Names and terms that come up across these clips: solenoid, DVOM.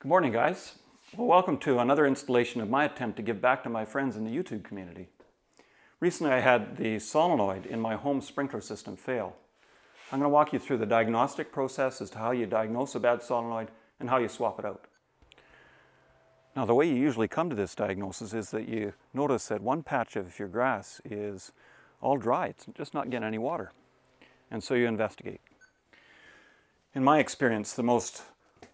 Good morning, guys. Well, welcome to another installation of my attempt to give back to my friends in the YouTube community. Recently, I had the solenoid in my home sprinkler system fail. I'm going to walk you through the diagnostic process as to how you diagnose a bad solenoid and how you swap it out. Now, the way you usually come to this diagnosis is that you notice that one patch of your grass is all dry. It's just not getting any water. And so you investigate. In my experience, the most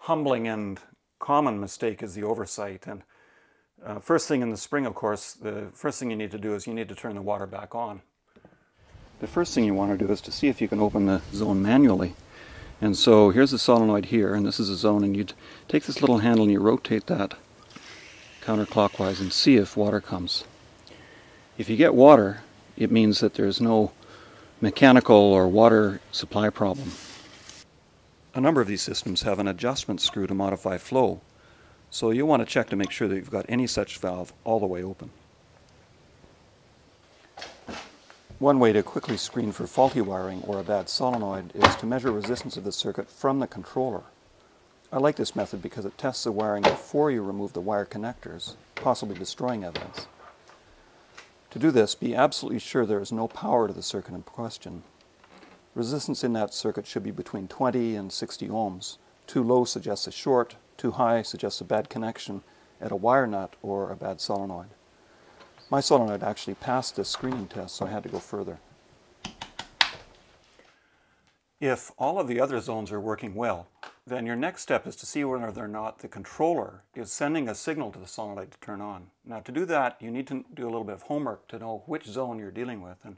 humbling and common mistake is the oversight, and first thing in the spring, of course, the first thing you need to do is you need to turn the water back on. The first thing you want to do is to see if you can open the zone manually. And so here's the solenoid here, and this is a zone, and you take this little handle and you rotate that counterclockwise and see if water comes. If you get water, it means that there's no mechanical or water supply problem. A number of these systems have an adjustment screw to modify flow, so you'll want to check to make sure that you've got any such valve all the way open. One way to quickly screen for faulty wiring or a bad solenoid is to measure resistance of the circuit from the controller. I like this method because it tests the wiring before you remove the wire connectors, possibly destroying evidence. To do this, be absolutely sure there is no power to the circuit in question. Resistance in that circuit should be between 20 and 60 ohms. Too low suggests a short, too high suggests a bad connection at a wire nut or a bad solenoid. My solenoid actually passed this screening test, so I had to go further. If all of the other zones are working well, then your next step is to see whether or not the controller is sending a signal to the solenoid to turn on. Now, to do that, you need to do a little bit of homework to know which zone you're dealing with, and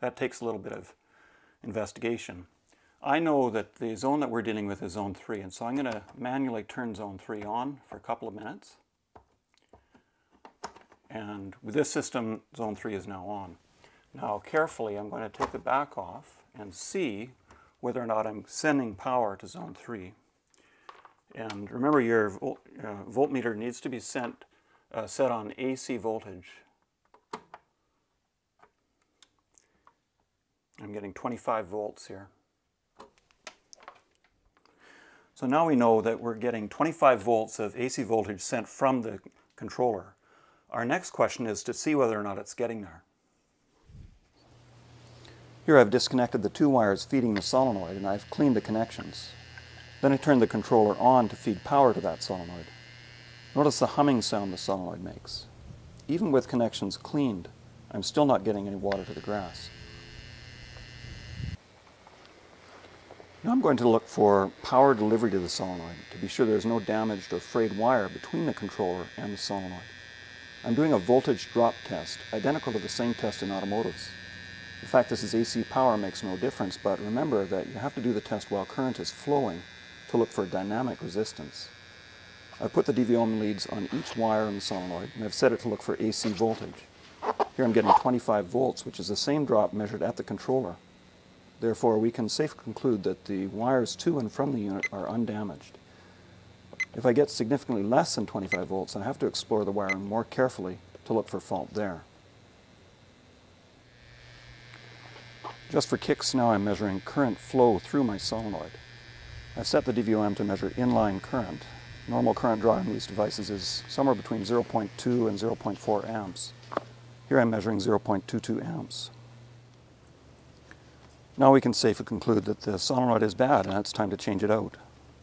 that takes a little bit of investigation. I know that the zone that we're dealing with is zone 3, and so I'm going to manually turn zone 3 on for a couple of minutes. And with this system, zone 3 is now on. Now, carefully, I'm going to take the back off and see whether or not I'm sending power to zone 3. And remember, your voltmeter needs to be set on AC voltage. I'm getting 25 volts here. So now we know that we're getting 25 volts of AC voltage sent from the controller. Our next question is to see whether or not it's getting there. Here I've disconnected the two wires feeding the solenoid, and I've cleaned the connections. Then I turned the controller on to feed power to that solenoid. Notice the humming sound the solenoid makes. Even with connections cleaned, I'm still not getting any water to the grass. Now I'm going to look for power delivery to the solenoid to be sure there's no damaged or frayed wire between the controller and the solenoid. I'm doing a voltage drop test, identical to the same test in automotives. In fact, this is AC power, makes no difference, but remember that you have to do the test while current is flowing to look for dynamic resistance. I've put the DVOM leads on each wire in the solenoid, and I've set it to look for AC voltage. Here I'm getting 25 volts, which is the same drop measured at the controller. Therefore, we can safely conclude that the wires to and from the unit are undamaged. If I get significantly less than 25 volts, I have to explore the wiring more carefully to look for fault there. Just for kicks, now I'm measuring current flow through my solenoid. I've set the DVOM to measure inline current. Normal current drawn in these devices is somewhere between 0.2 and 0.4 amps. Here I'm measuring 0.22 amps. Now we can safely conclude that the solenoid is bad and it's time to change it out.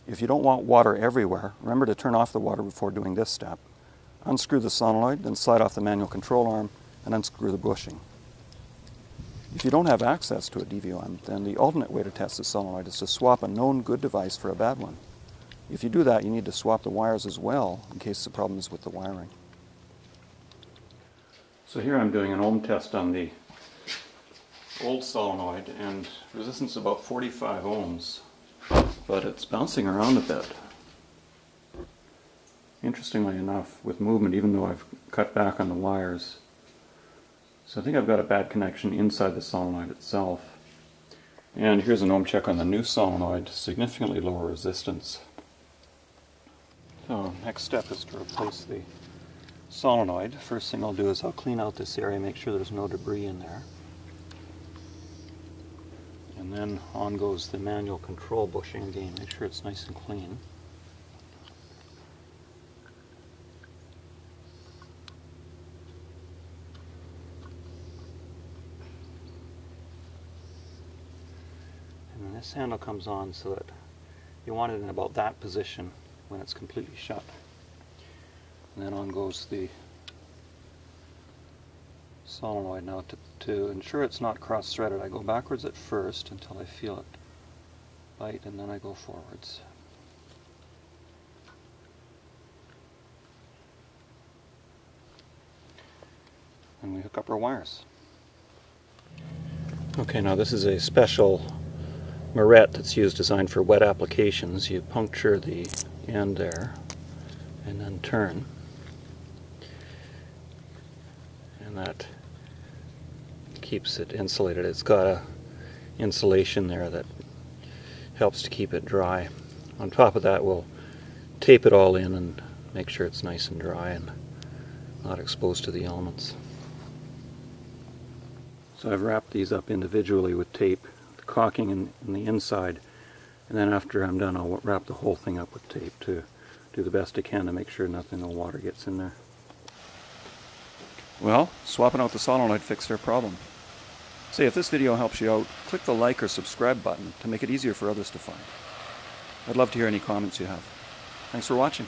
If you don't want water everywhere, remember to turn off the water before doing this step. Unscrew the solenoid, then slide off the manual control arm and unscrew the bushing. If you don't have access to a DVOM, then the alternate way to test the solenoid is to swap a known good device for a bad one. If you do that, you need to swap the wires as well in case the problem is with the wiring. So here I'm doing an ohm test on the old solenoid, and resistance is about 45 ohms, but it's bouncing around a bit. Interestingly enough, with movement, even though I've cut back on the wires. So I think I've got a bad connection inside the solenoid itself. And here's an ohm check on the new solenoid, significantly lower resistance. So next step is to replace the solenoid. First thing I'll do is I'll clean out this area, make sure there's no debris in there. And then on goes the manual control bushing again. Make sure it's nice and clean. this handle comes on so that you want it in about that position when it's completely shut. And then on goes the solenoid. Now to ensure it's not cross-threaded, I go backwards at first until I feel it bite, and then I go forwards. And we hook up our wires. Okay, now this is a special murette that's designed for wet applications. You puncture the end there and then turn. And that keeps it insulated. It's got a insulation there that helps to keep it dry. On top of that, we'll tape it all in and make sure it's nice and dry and not exposed to the elements. So I've wrapped these up individually with tape, the caulking in the inside, and then after I'm done I'll wrap the whole thing up with tape to do the best I can to make sure nothing of the water gets in there. Well, swapping out the solenoid fixed our problem. Say, if this video helps you out, click the like or subscribe button to make it easier for others to find. I'd love to hear any comments you have. Thanks for watching.